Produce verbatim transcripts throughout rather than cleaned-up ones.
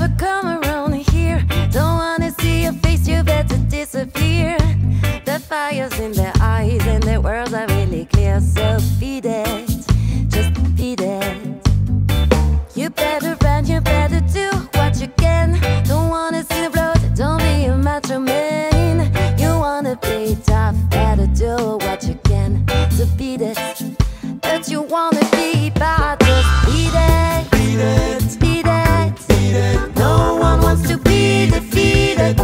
ever come around here. Don't wanna see your face, you better disappear. The fire's in their eyes and their worlds are really clear. So be that, just be that. You better run, you better do what you can. Don't wanna see the road, don't be a macho man. You wanna be tough, better do what you can. So be that, that you wanna be, but just be that. Be that, be that, be that. No one wants to be defeated.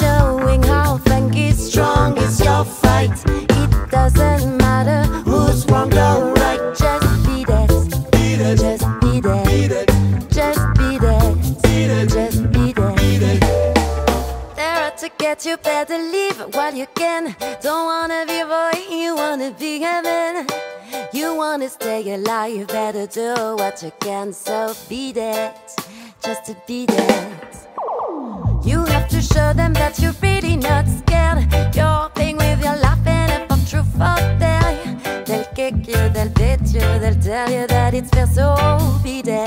Showing how funky strong is your fight. It doesn't matter who's wrong or right. Just be that, be that, just be that. To get you better, leave while you can. Don't wanna be a boy, you wanna be a man. You wanna stay alive, you better do what you can. So be that, just to be that. You have to show them that you're really not scared. You're playing with your life and a pop true for them. They'll kick you, they'll beat you, they'll tell you that it's fair. So be that.